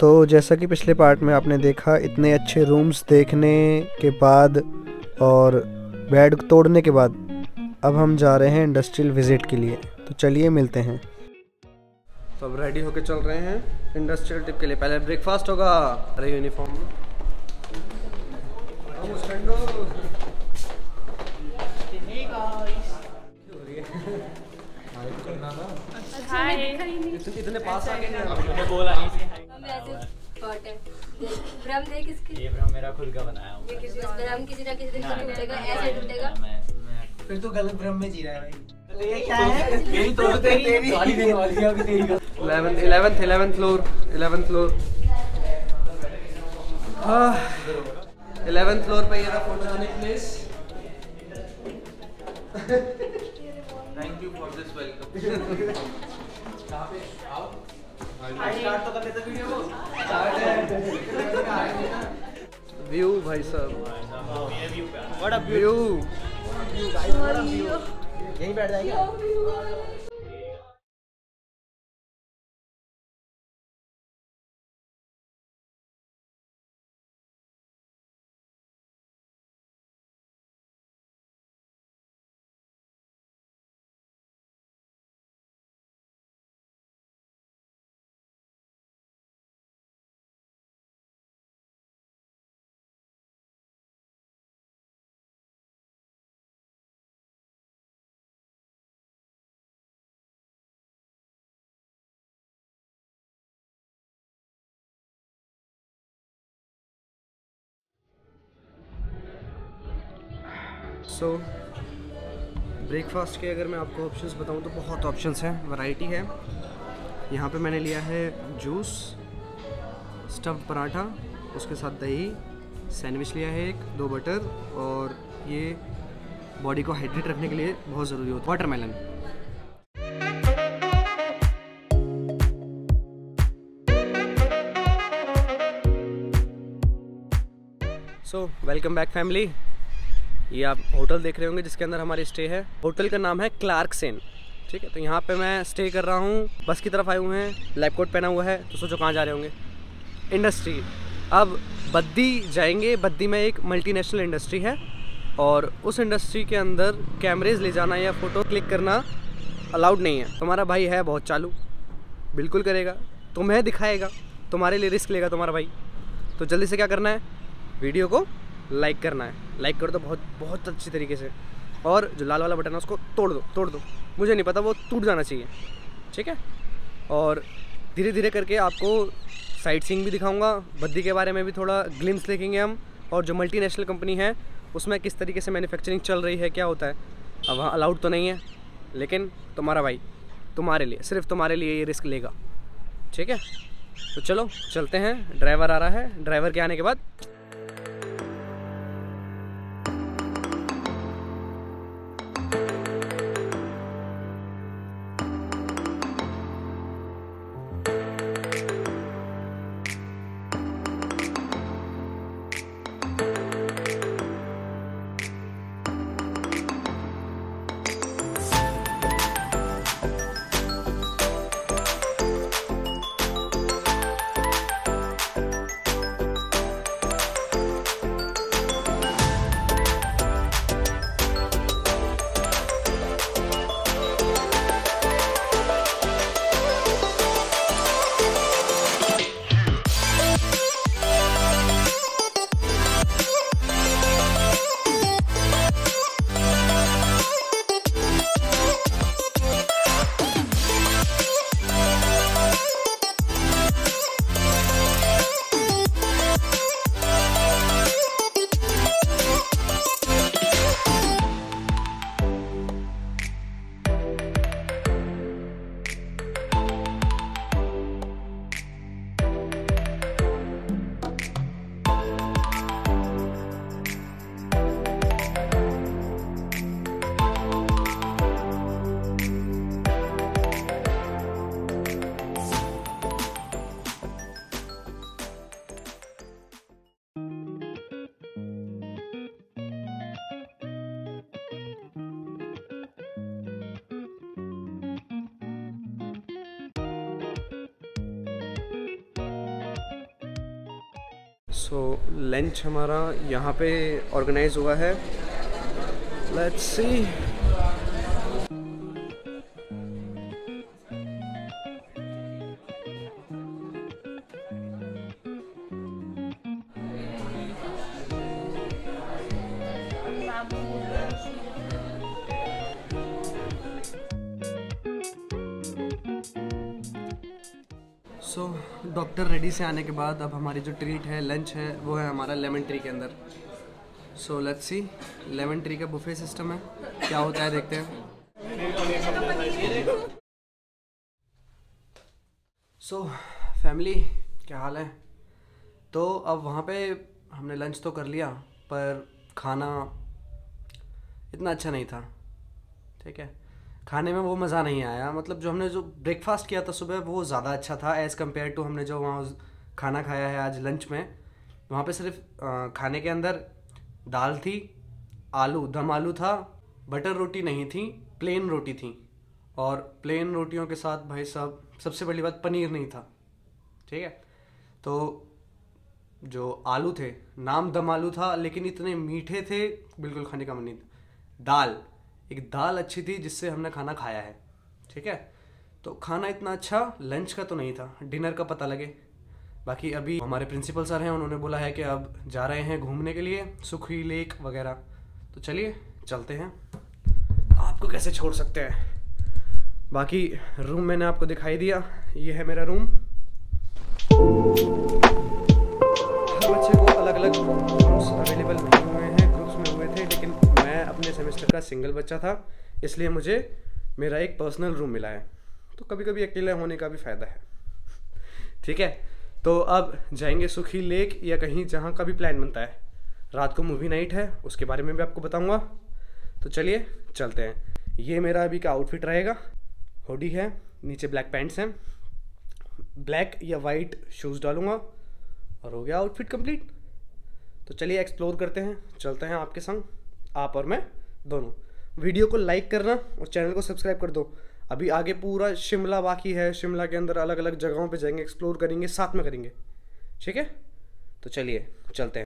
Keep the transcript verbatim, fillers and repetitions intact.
तो जैसा कि पिछले पार्ट में आपने देखा, इतने अच्छे रूम्स देखने के बाद और बेड तोड़ने के बाद अब हम जा रहे हैं इंडस्ट्रियल विज़िट के लिए। तो चलिए मिलते हैं। तो अब रेडी होके चल रहे हैं इंडस्ट्रियल ट्रिप के लिए। पहले ब्रेकफास्ट होगा। अरे यूनिफॉर्म इतने पास आके नहीं बोला ये भ्रम मेरा खुद का बनाया हुआ है। किसी ना किसी दिन टूटेगा, ऐसे टूटेगा। फिर तो गलत भ्रम में जी रहा है भाई। ये क्या है? मेरी तो तेरी गाली देने वाली है अभी तेरी। ग्यारहवीं ग्यारहवीं ग्यारहवीं फ्लोर ग्यारहवीं फ्लोर। हां, ग्यारहवीं फ्लोर पे ये रहा photogenic place. Thank you for this welcome. कहां पे आओ? स्टार्ट तो कर लेते वीडियो को। स्टार्ट। व्यू भाई साहब, ये व्यू पे व्हाट अ व्यू। यहीं बैठ जाएगा। सो so, ब्रेकफास्ट के अगर मैं आपको ऑप्शंस बताऊं तो बहुत ऑप्शंस हैं, वैरायटी है। यहाँ पे मैंने लिया है जूस, स्टफ्ड पराठा, उसके साथ दही, सैंडविच लिया है एक, दो बटर, और ये बॉडी को हाइड्रेट रखने के लिए बहुत ज़रूरी होता है watermelon. So welcome back family. ये आप होटल देख रहे होंगे जिसके अंदर हमारी स्टे है। होटल का नाम है क्लार्कसेन, ठीक है। तो यहाँ पे मैं स्टे कर रहा हूँ। बस की तरफ आए हुए हैं, लैब कोट पहना हुआ है, तो सोचो कहाँ जा रहे होंगे। इंडस्ट्री, अब बद्दी जाएंगे। बद्दी में एक मल्टीनेशनल इंडस्ट्री है और उस इंडस्ट्री के अंदर कैमरेज ले जाना या फ़ोटो क्लिक करना अलाउड नहीं है। तुम्हारा भाई है बहुत चालू, बिल्कुल करेगा, तुम्हें दिखाएगा, तुम्हारे लिए रिस्क लेगा तुम्हारा भाई। तो जल्दी से क्या करना है, वीडियो को लाइक करना है। लाइक करो तो बहुत बहुत अच्छी तरीके से, और जो लाल वाला बटन है उसको तोड़ दो तोड़ दो मुझे नहीं पता, वो टूट जाना चाहिए, ठीक है। और धीरे धीरे करके आपको साइट सीइंग भी दिखाऊंगा, बद्दी के बारे में भी थोड़ा ग्लिम्स देखेंगे हम, और जो मल्टीनेशनल कंपनी है उसमें किस तरीके से मैन्युफैक्चरिंग चल रही है, क्या होता है। अब वहाँ अलाउड तो नहीं है, लेकिन तुम्हारा भाई तुम्हारे लिए, सिर्फ तुम्हारे लिए ये रिस्क लेगा, ठीक है। तो चलो चलते हैं, ड्राइवर आ रहा है। ड्राइवर के आने के बाद सो लंच हमारा यहाँ पे ऑर्गेनाइज हुआ है। Let's see. So doctor ready से आने के बाद अब हमारी जो ट्रीट है, लंच है, वो है हमारा लेमन ट्री के अंदर। So let's see lemon tree का बुफे सिस्टम है, क्या होता है देखते हैं। सो फैमिली क्या हाल है। तो अब वहाँ पे हमने लंच तो कर लिया पर खाना इतना अच्छा नहीं था, ठीक है। खाने में वो मज़ा नहीं आया, मतलब जो हमने जो ब्रेकफास्ट किया था सुबह वो ज़्यादा अच्छा था एज़ कम्पेयर टू हमने जो वहाँ खाना खाया है आज लंच में। वहाँ पे सिर्फ आ, खाने के अंदर दाल थी, आलू दम आलू था, बटर रोटी नहीं थी, प्लेन रोटी थी। और प्लेन रोटियों के साथ भाई साहब सबसे बड़ी बात पनीर नहीं था, ठीक है। तो जो आलू थे, नाम दम आलू था लेकिन इतने मीठे थे, बिल्कुल खाने का मन नहीं था। दाल, एक दाल अच्छी थी जिससे हमने खाना खाया है, ठीक है। तो खाना इतना अच्छा लंच का तो नहीं था, डिनर का पता लगे। बाकी अभी हमारे प्रिंसिपल सर हैं, उन्होंने बोला है कि अब जा रहे हैं घूमने के लिए सुखी लेक वगैरह। तो चलिए चलते हैं, आपको कैसे छोड़ सकते हैं। बाकी रूम मैंने आपको दिखाई दिया, ये है मेरा रूम। हर बच्चे को अलग अलग रूम्स अवेलेबल हुए हैं, ग्रुप्स में हुए थे, लेकिन मैं अपने सेमेस्टर का सिंगल बच्चा था इसलिए मुझे मेरा एक पर्सनल रूम मिला है। तो कभी कभी अकेले होने का भी फ़ायदा है, ठीक है। तो अब जाएंगे सुखी लेक या कहीं जहाँ का भी प्लान बनता है। रात को मूवी नाइट है, उसके बारे में भी आपको बताऊँगा। तो चलिए चलते हैं। ये मेरा अभी का आउटफिट रहेगा, हुडी है, नीचे ब्लैक पैंट्स हैं, ब्लैक या वाइट शूज़ डालूँगा और हो गया आउटफिट कम्प्लीट। तो चलिए एक्सप्लोर करते हैं, चलते हैं आपके संग, आप और मैं दोनों। वीडियो को लाइक करना और चैनल को सब्सक्राइब कर दो। अभी आगे पूरा शिमला बाकी है, शिमला के अंदर अलग अलग जगहों पे जाएंगे, एक्सप्लोर करेंगे, साथ में करेंगे, ठीक है। तो चलिए चलते हैं।